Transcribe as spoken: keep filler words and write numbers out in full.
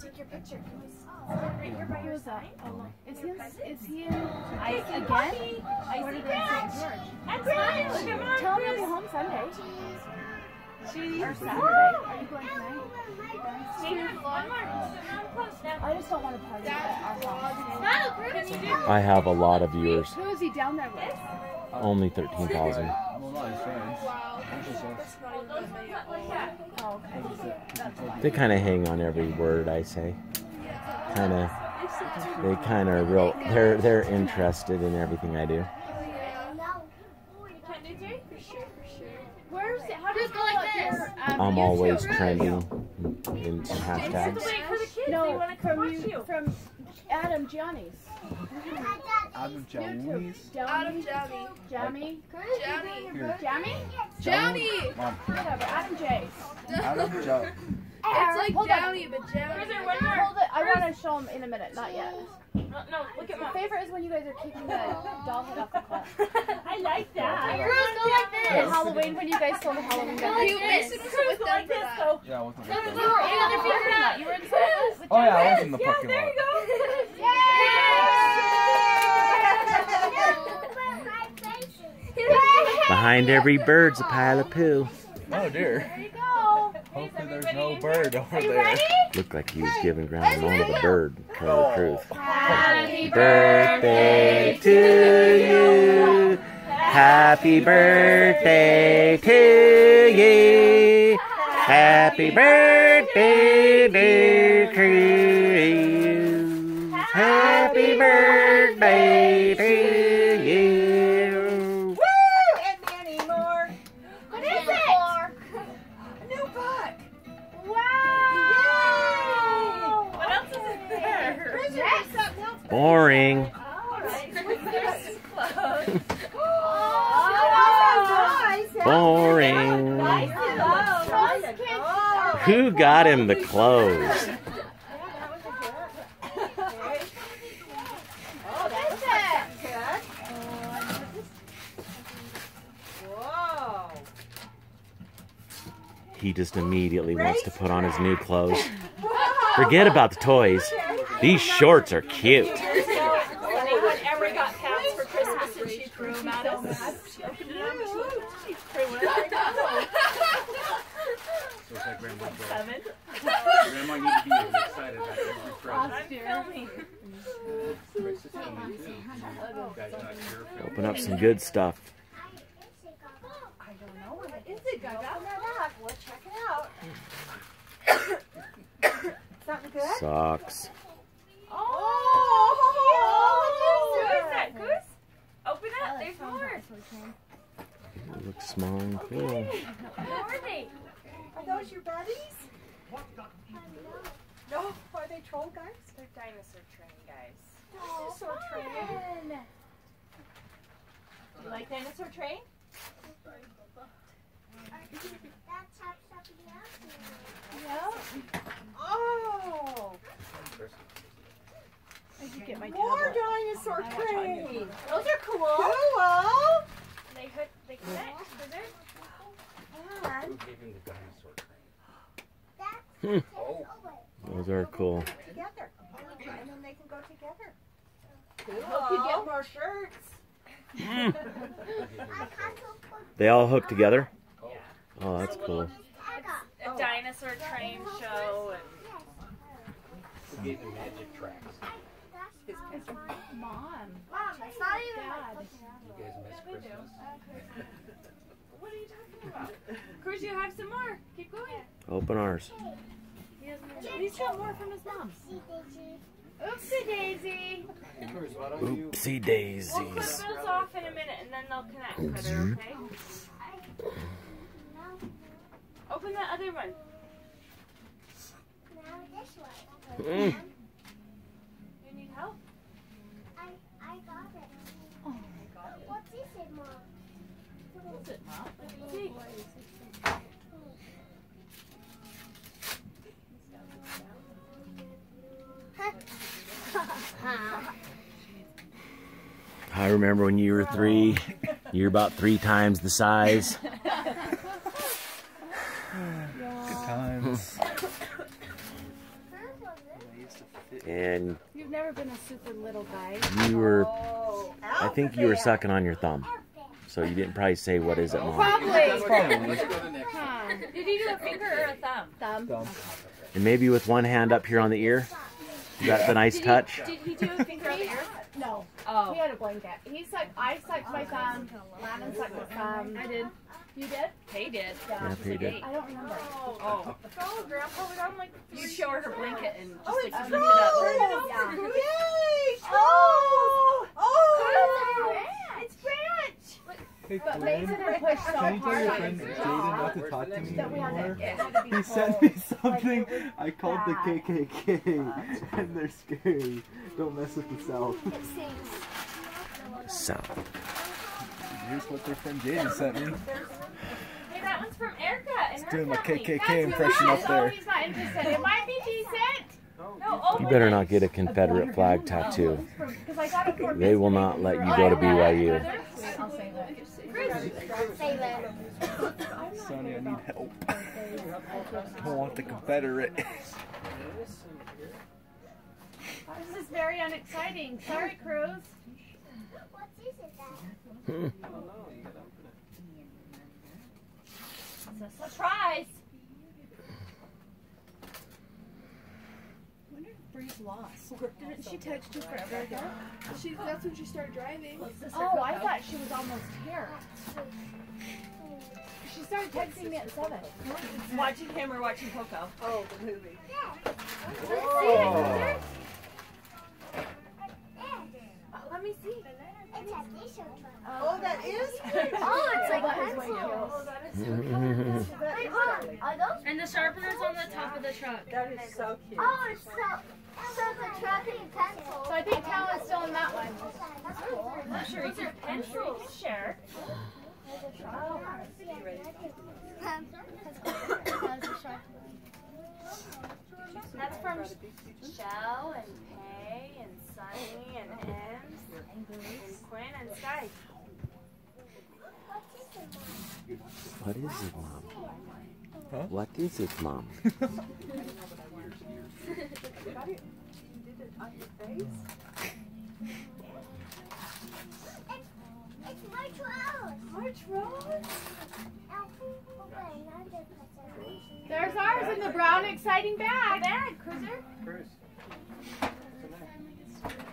take your picture. Can we stand right here by your side? Is he? Is he? I again. I see that. George. George. Tell him you'll be home Sunday. Jeez. Or Saturday. Are you going tonight? I just don't want to party at our house. I have a lot of viewers. Who is he down there with? Only thirteen thousand. Wow. They kind of hang on every word I say. Kind of. They kind of real. They're they're interested in everything I do. I'm always trending in hashtags. No, from from Adam Johnny's. Adam Johnny's. Adam Johnny. Johnny. Johnny. Johnny. Whatever. Adam J's. Adam Johnny. It's like Johnny, but Johnny. I want to show him in a minute. Not yet. No, no, look at my favorite is when you guys are kicking the doll head off the cliff. I like that. Cruz, go like this. Halloween, when you guys stole the Halloween gun. You missed it with like this, though. Yeah, I was like, you were in the parking lot. You were in the parking lot. Oh, yeah, I was in the parking lot. Yeah, there you go. Yay! Behind every bird's a pile of poo. Oh, dear. There you go. Hopefully there's no bird over there. Looked like he was giving ground one of the bird. Color Cruz. Happy birthday to you. Happy birthday to you. Happy birthday, dear Cruz. Happy birthday to you. Woo! And many more. What is it? A new book. Wow! Yay! What else is there? Yes. Boring. Boring. Who got him the clothes? He just immediately wants to put on his new clothes. Forget about the toys. These shorts are cute. Open up some good stuff. I don't know what it is. It got out that back. We'll check it out. Something good? Socks. Oh! What is that, Goose? Open up. There's more. It looks small and cool. How are they? Are those your buddies? No, are they troll guys? They're dinosaur train guys. Dinosaur oh, train. You like dinosaur train? Yeah. Oh. I should get my more dinosaur train. Those are cool. Cool. They hook. They connect. Wow. Who gave him the dinosaur train? Hmm. Oh. Those are cool. Together. And then they can go together. Cool. Hope you get more shirts. They all hook together? Yeah. Oh, that's cool. It's a dinosaur train show. And the magic tracks. Mom. Mom, it's not even like you guys miss Christmas. What are you talking about? Cruz, you have some more. Keep going. Open ours. He's got more from his mom. Oopsie daisy. Oopsie daisies. We'll put those off in a minute and then they'll connect with each other, okay? Open the other one. Now this one. You need help? I I got it. Oh my god. What is it, Mom? What is it, Mom? Let me see. I remember when you were three, you were about three times the size. Good times. And you've never been a super little guy. You were, oh, I think you were sucking on your thumb. So you didn't probably say, what is it, Mom? Probably. Probably. Huh. Did you do a finger or a thumb? Thumb. Thumb. And maybe with one hand up here on the ear? That's yeah. a nice did touch. He, did he do a finger on the ear? No. Oh. He had a blanket. He sucked, I sucked my thumb. Landon sucked his thumb. I did. You did? They did. Yeah, yeah they did. Eight. I don't remember. Oh. Oh, Grandpa was on like three. You showed her blanket and just oh, like turned it up. Oh, yeah. Yay! True. Oh! Oh! Wow. It's Branch! But, hey, but Mason had pushed so hard on his job that we had to, it had to be He sent me something. Like, I called bad. The K K K, and they're scary. Don't mess with the South. South. Here's what their friend Jaden sent me. Hey, that one's from Erica and her doing family. Doing my K K K impression up there. He's not interested. It might be decent. No, you better not get a Confederate flag tattoo. They will not let you go to B Y U. Sonny, I need help. I don't want the Confederate. This is very unexciting. Sorry, Cruz. What is it, Dad? I don't know. You gotta open it. It's a surprise! I wonder if Bree's lost. Didn't she text you forever ago? She, that's when she started driving. Oh, I thought she was almost here. She started texting me at seven. Watching him or watching Coco? Oh, the movie. Yeah. Oh. Let me see. Oh, that is cute. Oh, it's like pencils. Oh, that is so cute. And the sharpener's on the top of the truck. That is so cute. Oh, it's so, so the truck and pencil. So I think Cal is still in that one. That's cool. I'm not sure. These are pencils. You can share. Oh. That's from Shell and Pei and Sonny and Ems and Quinn and Sky. What is it, Mom? Huh? What is it, Mom? It's March Rose! March Rose? There's ours in the brown, exciting bag! Bag, Cruiser! Cruise.